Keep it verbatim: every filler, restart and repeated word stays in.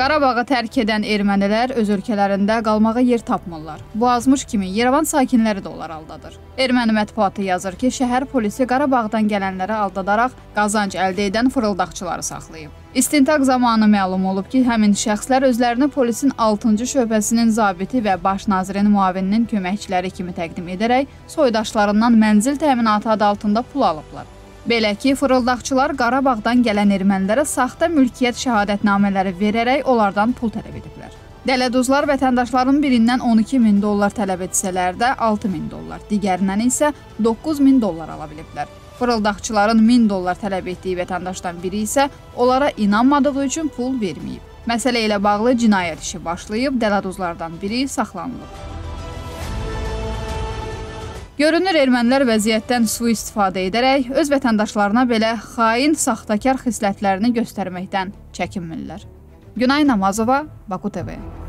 Qarabağı tərk edən ermənilər öz ölkələrində qalmağa yer tapmırlar. Bu azmış kimi Yerevan sakinləri də onları aldadır. Erməni mətbuatı yazır ki, şəhər polisi Qarabağdan gələnləri aldadaraq qazanc əldə edən fırıldaqçıları saxlayıb. İstintaq zamanı məlum olub ki, həmin şəxslər özlərini polisin altıncı şöbəsinin zabiti və baş nazirin müavininin köməkçiləri kimi təqdim edərək soydaşlarından mənzil təminatı adı altında pul alıblar. Belə ki, fırıldaqçılar Qarabağdan gələn ermənilərə saxta mülkiyyət şəhadətnamələri verərək onlardan pul tələb ediblər. Dələduzlar vətəndaşların birindən on iki min dollar tələb etsələr də altı min dollar, digərindən isə doqquz min dollar ala biliblər. Fırıldaqçıların min dollar tələb etdiyi vətəndaşdan biri isə onlara inanmadığı üçün pul verməyib. Məsələ ilə bağlı cinayət işi başlayıb, dələduzlardan biri saxlanılıb. Görünür, ermənilər vəziyyətdən sui-istifadə edərək öz vətəndaşlarına belə xain, saxtakar xislətlərini göstərməkdən çəkinmirlər. Günay Namazova, Baku T V.